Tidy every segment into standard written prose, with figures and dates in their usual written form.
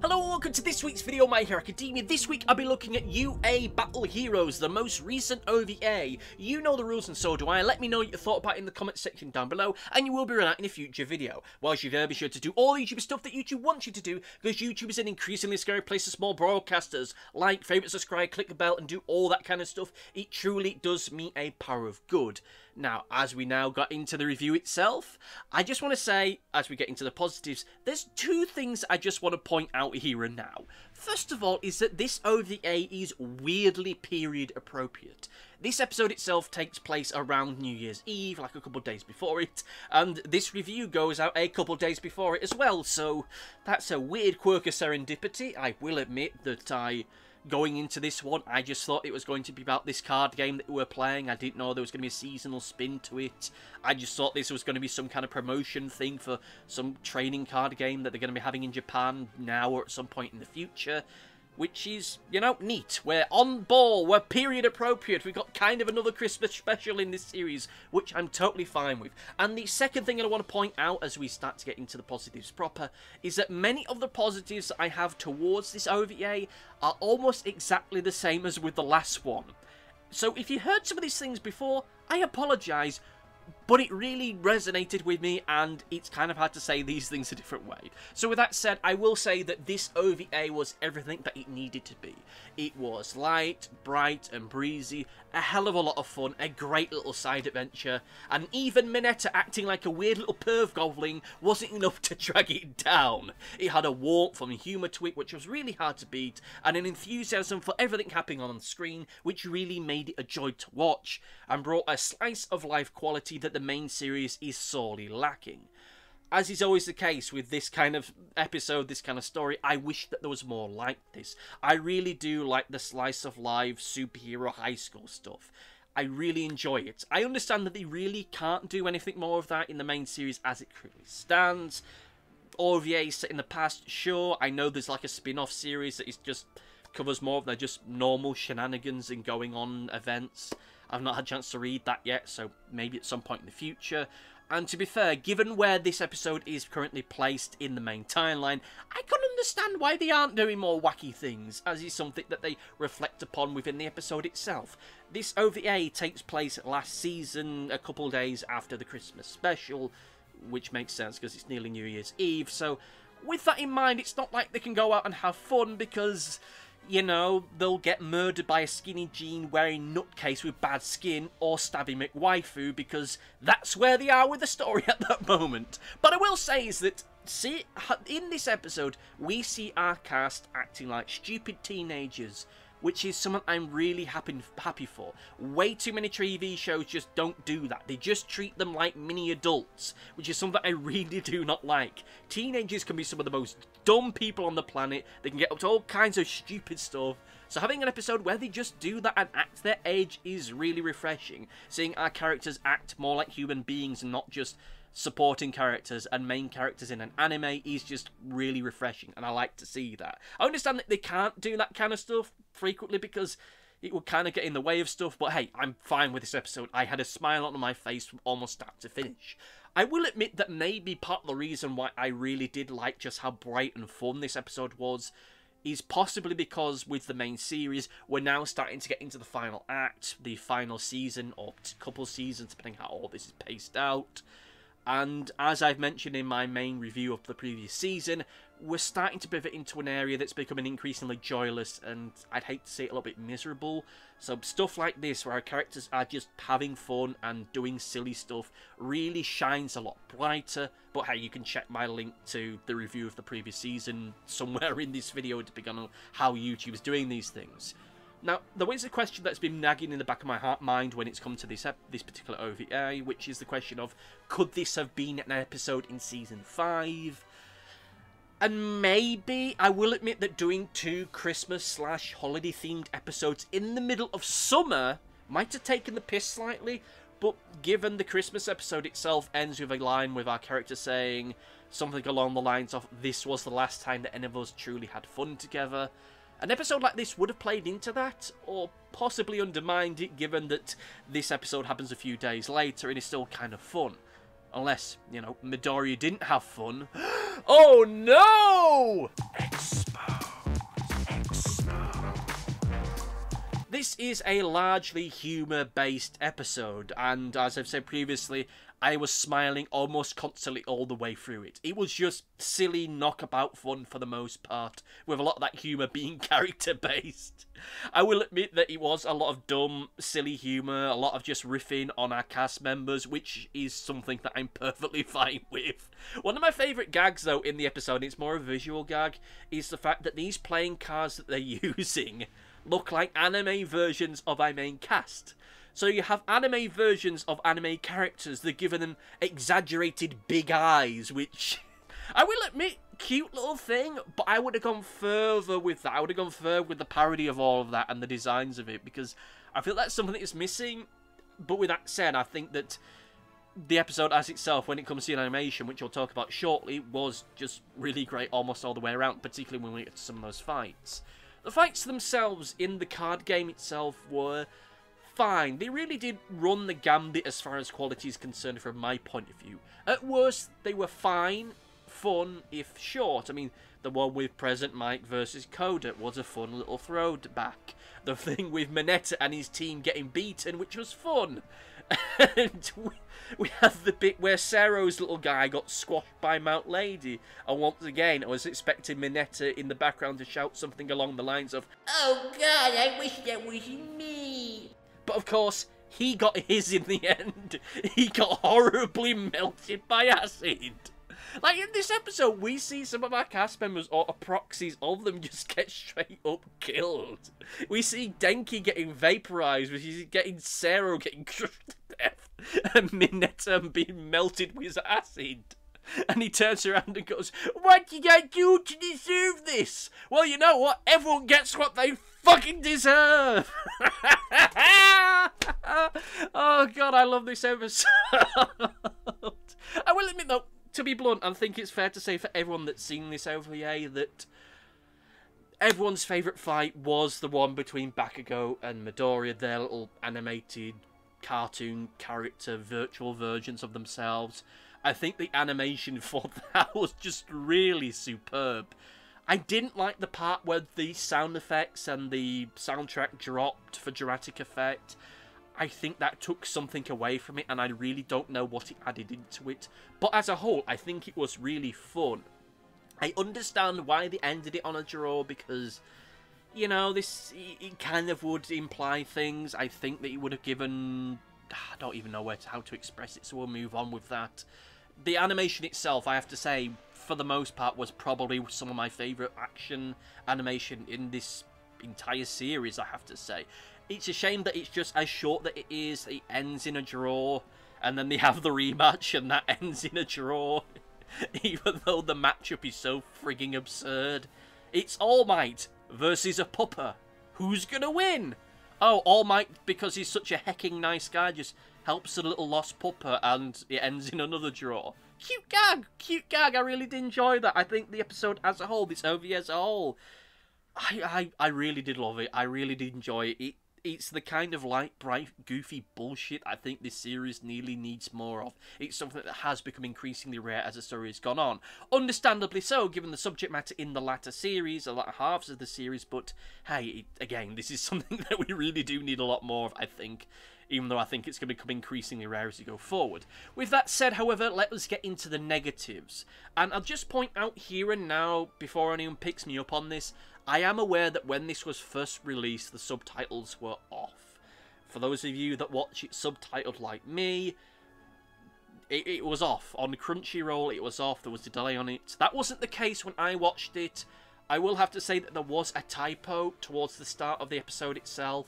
Hello and welcome to this week's video, My Hero Academia. This week I'll be looking at UA Battle Heroes, the most recent OVA. You know the rules and so do I. Let me know what you thought about it in the comment section down below, and you will be run out in a future video. Whilst you're there, be sure to do all the YouTube stuff that YouTube wants you to do, because YouTube is an increasingly scary place for small broadcasters. Like, favourite, subscribe, click the bell and do all that kind of stuff. It truly does me a power of good. Now, as we now got into the review itself, I just want to say, as we get into the positives, there's two things I just want to point out here and now. First of all is that this OVA is weirdly period appropriate. This episode itself takes place around New Year's Eve, like a couple of days before it, and this review goes out a couple of days before it as well, so that's a weird quirk of serendipity. I will admit that going into this one, I just thought it was going to be about this card game that we were playing. I didn't know there was going to be a seasonal spin to it. I just thought this was going to be some kind of promotion thing for some training card game that they're going to be having in Japan now or at some point in the future, which is, you know, neat. We're on ball, we're period appropriate, we've got kind of another Christmas special in this series, which I'm totally fine with. And the second thing I want to point out as we start to get into the positives proper is that many of the positives I have towards this OVA are almost exactly the same as with the last one. So if you heard some of these things before, I apologise, but it really resonated with me, and it's kind of hard to say these things a different way. So with that said, I will say that this OVA was everything that it needed to be. It was light, bright and breezy, a hell of a lot of fun, a great little side adventure, and even Mineta acting like a weird little perv goblin wasn't enough to drag it down. It had a warmth and humour to it, which was really hard to beat, and an enthusiasm for everything happening on screen, which really made it a joy to watch, and brought a slice of life quality that the main series is sorely lacking. As is always the case with this kind of episode, this kind of story, I wish that there was more like this. I really do like the slice of life superhero high school stuff. I really enjoy it. I understand that they really can't do anything more of that in the main series as it currently stands. OVA set in the past, sure, I know there's like a spin-off series that is just covers more of their just normal shenanigans and going on events. I've not had a chance to read that yet, so maybe at some point in the future. And to be fair, given where this episode is currently placed in the main timeline, I can understand why they aren't doing more wacky things, as is something that they reflect upon within the episode itself. This OVA takes place last season, a couple days after the Christmas special, which makes sense because it's nearly New Year's Eve, so with that in mind, it's not like they can go out and have fun because, you know, they'll get murdered by a skinny jean wearing nutcase with bad skin or stabbing McWaifu, because that's where they are with the story at that moment. But I will say is that, see, in this episode, we see our cast acting like stupid teenagers, which is something I'm really happy for. Way too many TV shows just don't do that. They just treat them like mini adults, which is something I really do not like. Teenagers can be some of the most dumb people on the planet. They can get up to all kinds of stupid stuff. So having an episode where they just do that and act their age is really refreshing. Seeing our characters act more like human beings and not just supporting characters and main characters in an anime is just really refreshing, and I like to see that. I understand that they can't do that kind of stuff frequently because it would kind of get in the way of stuff, but hey, I'm fine with this episode. I had a smile on my face from almost start to finish. I will admit that maybe part of the reason why I really did like just how bright and fun this episode was is possibly because with the main series, we're now starting to get into the final act, the final season, or couple seasons, depending how all this is paced out. And as I've mentioned in my main review of the previous season, we're starting to pivot into an area that's becoming increasingly joyless and, I'd hate to say it, a little bit miserable. So stuff like this, where our characters are just having fun and doing silly stuff, really shines a lot brighter. But hey, you can check my link to the review of the previous season somewhere in this video, depending on how YouTube's doing these things. Now, there is a question that's been nagging in the back of my mind when it's come to this particular OVA, which is the question of, could this have been an episode in Season 5? And maybe, I will admit that doing two Christmas/holiday-themed episodes in the middle of summer might have taken the piss slightly, but given the Christmas episode itself ends with a line with our character saying something along the lines of, this was the last time that any of us truly had fun together. An episode like this would have played into that, or possibly undermined it, given that this episode happens a few days later and is still kind of fun. Unless, you know, Midoriya didn't have fun. Oh no! This is a largely humour-based episode, and as I've said previously, I was smiling almost constantly all the way through it. It was just silly knockabout fun for the most part, with a lot of that humour being character-based. I will admit that it was a lot of dumb, silly humour, a lot of just riffing on our cast members, which is something that I'm perfectly fine with. One of my favourite gags, though, in the episode, it's more a visual gag, is the fact that these playing cards that they're using look like anime versions of our main cast. So you have anime versions of anime characters. They're given them exaggerated big eyes, which I will admit, cute little thing, but I would have gone further with that. I would have gone further with the parody of all of that and the designs of it, because I feel that's something that is missing. But with that said, I think that the episode as itself, when it comes to animation, which I'll talk about shortly, was just really great almost all the way around, particularly when we get to some of those fights. The fights themselves in the card game itself were fine. They really did run the gambit as far as quality is concerned from my point of view. At worst, they were fine, fun, if short. I mean, the one with Present Mike versus Coda was a fun little throwback. The thing with Mineta and his team getting beaten, which was fun. And we have the bit where Sero's little guy got squashed by Mount Lady. And once again, I was expecting Mineta in the background to shout something along the lines of, "Oh God, I wish that was me." But of course, he got his in the end. He got horribly melted by acid. Like, in this episode, we see some of our cast members, or proxies of them, just get straight up killed. We see Denki getting vaporised, we see Sero getting crushed to death, and Mineta being melted with acid. And he turns around and goes, "What did I do to deserve this?" Well, you know what? Everyone gets what they fucking deserve! Oh God, I love this episode. I will admit, though, to be blunt, I think it's fair to say for everyone that's seen this OVA that everyone's favourite fight was the one between Bakugo and Midoriya, their little animated cartoon character virtual versions of themselves. I think the animation for that was just really superb. I didn't like the part where the sound effects and the soundtrack dropped for dramatic effect. I think that took something away from it, and I really don't know what it added into it. But as a whole, I think it was really fun. I understand why they ended it on a draw, because, you know, this it kind of would imply things. I think that it would have given... I don't even know how to express it, so we'll move on with that. The animation itself, I have to say, for the most part, was probably some of my favourite action animation in this entire series, I have to say. It's a shame that it's just as short that it is, that it ends in a draw, and then they have the rematch, and that ends in a draw, even though the matchup is so frigging absurd. It's All Might versus a pupper. Who's gonna win? Oh, All Might, because he's such a hecking nice guy, just helps a little lost pupper, and it ends in another draw. Cute gag! Cute gag! I really did enjoy that. I think the episode as a whole, this OVA as a whole, I really did love it. I really did enjoy it. It's the kind of light, bright, goofy bullshit I think this series nearly needs more of. It's something that has become increasingly rare as the story has gone on. Understandably so, given the subject matter in the latter series, the latter halves of the series, but hey, again, this is something that we really do need a lot more of, I think, even though I think it's going to become increasingly rare as you go forward. With that said, however, let us get into the negatives. And I'll just point out here and now, before anyone picks me up on this, I am aware that when this was first released, the subtitles were off. For those of you that watch it subtitled like me, it was off. On Crunchyroll, it was off. There was a delay on it. That wasn't the case when I watched it. I will have to say that there was a typo towards the start of the episode itself.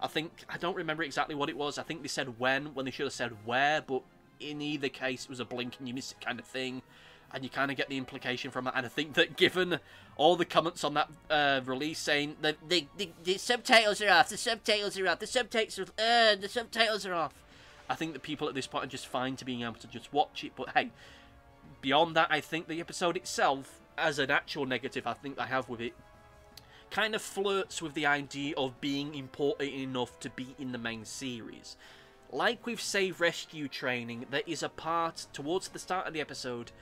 I think, I don't remember exactly what it was. I think they said when they should have said where, but in either case, it was a blink and you miss it kind of thing. And you kind of get the implication from that. And I think that given all the comments on that release saying that the subtitles are off, the subtitles are off, the subtitles are the subtitles are off, I think that people at this point are just fine to being able to just watch it. But hey, beyond that, I think the episode itself, as an actual negative I think I have with it, kind of flirts with the idea of being important enough to be in the main series. Like with Save Rescue Training, there is a part towards the start of the episode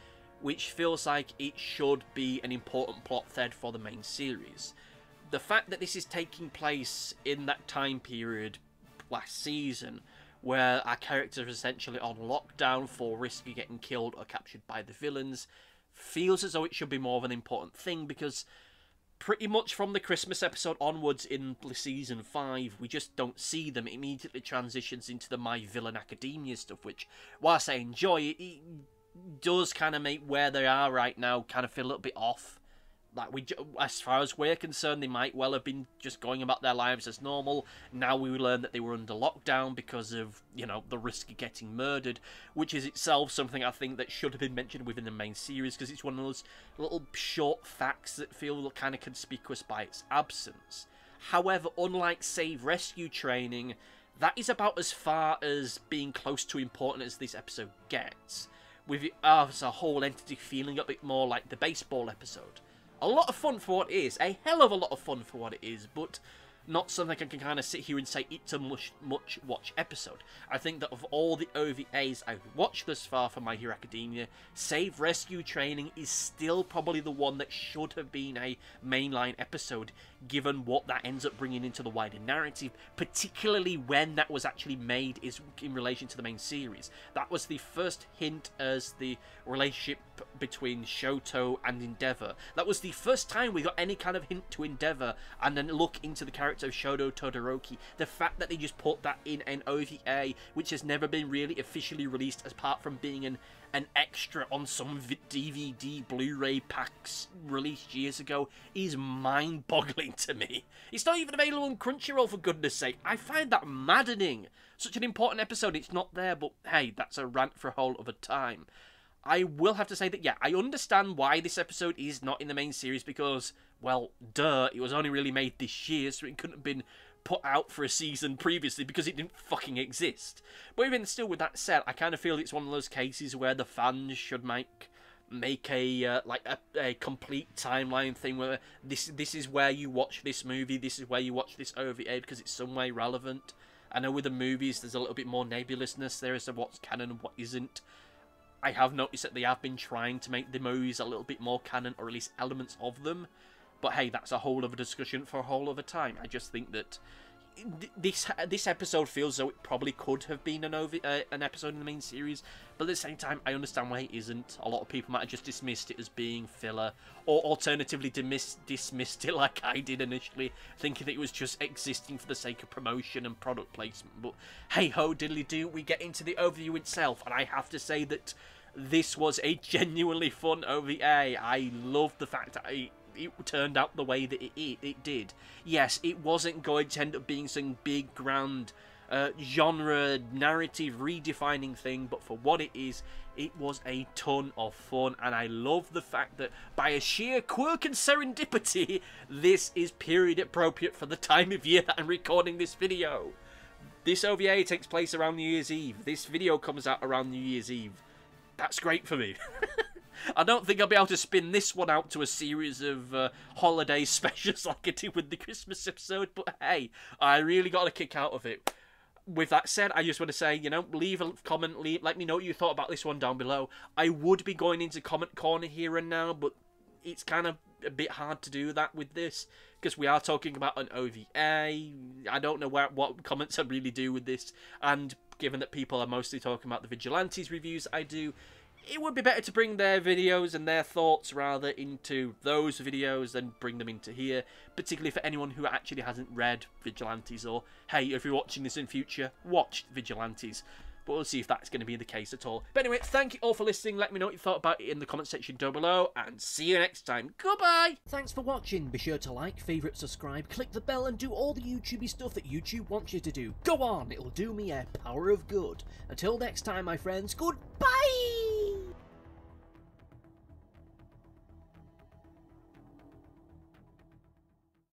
which feels like it should be an important plot thread for the main series. the fact that this is taking place in that time period last season, where our characters are essentially on lockdown for risking getting killed or captured by the villains, feels as though it should be more of an important thing, because pretty much from the Christmas episode onwards in Season 5, we just don't see them. It immediately transitions into the My Villain Academia stuff, which, whilst I enjoy it, it does kind of make where they are right now kind of feel a little bit off. Like, as far as we're concerned, they might well have been just going about their lives as normal. Now we learn that they were under lockdown because of, you know, the risk of getting murdered, which is itself something I think that should have been mentioned within the main series, because it's one of those little short facts that feel kind of conspicuous by its absence. However, unlike, say, rescue training, that is about as far as being close to important as this episode gets, with it as a whole entity feeling a bit more like the baseball episode. A lot of fun for what it is, a hell of a lot of fun for what it is, but not something I can kind of sit here and say it's a much watch episode. I think that of all the OVAs I've watched thus far for My Hero Academia, save Rescue Training is still probably the one that should have been a mainline episode, given what that ends up bringing into the wider narrative, particularly when that was actually made is in relation to the main series. That was the first hint as the relationship between Shoto and Endeavor. That was the first time we got any kind of hint to Endeavor and then look into the character of Shoto Todoroki. The fact that they just put that in an OVA, which has never been really officially released apart from being an extra on some DVD Blu-ray packs released years ago, is mind-boggling to me. It's not even available on Crunchyroll, for goodness sake. I find that maddening. Such an important episode, it's not there, but hey, that's a rant for a whole other time. I will have to say that, yeah, I understand why this episode is not in the main series, because, well, duh, it was only really made this year, so it couldn't have been put out for a season previously because it didn't fucking exist. But even still, with that said, I kind of feel it's one of those cases where the fans should make a complete timeline thing where this is where you watch this movie, this is where you watch this OVA, because it's some way relevant. I know with the movies there's a little bit more nebulousness there as to what's canon and what isn't. I have noticed that they have been trying to make the movies a little bit more canon, or at least elements of them. But hey, that's a whole other discussion for a whole other time. I just think that this episode feels though it probably could have been an episode in the main series. But at the same time, I understand why it isn't. A lot of people might have just dismissed it as being filler, or alternatively dismissed it like I did initially, thinking that it was just existing for the sake of promotion and product placement. But hey ho diddly do, we get into the overview itself, and I have to say that this was a genuinely fun OVA. I loved the fact that it turned out the way that it did. Yes, it wasn't going to end up being some big, grand, genre, narrative, redefining thing, but for what it is, it was a ton of fun, and I love the fact that, by a sheer quirk and serendipity, this is period appropriate for the time of year that I'm recording this video. This OVA takes place around New Year's Eve. This video comes out around New Year's Eve. That's great for me. I don't think I'll be able to spin this one out to a series of holiday specials like I did with the Christmas episode, but hey, I really got a kick out of it. With that said, I just want to say, you know, leave a comment, let me know what you thought about this one down below. I would be going into comment corner here and now, but it's kind of a bit hard to do that with this, because we are talking about an OVA. I don't know what comments I really do with this, and given that people are mostly talking about the Vigilantes reviews I do, it would be better to bring their videos and their thoughts rather into those videos than bring them into here, particularly for anyone who actually hasn't read Vigilantes, or, hey, if you're watching this in future, watch Vigilantes. But we'll see if that's going to be the case at all. But anyway, thank you all for listening. Let me know what you thought about it in the comment section down below, and see you next time. Goodbye! Thanks for watching. Be sure to like, favourite, subscribe, click the bell, and do all the YouTubey stuff that YouTube wants you to do. Go on, it'll do me a power of good. Until next time, my friends, goodbye!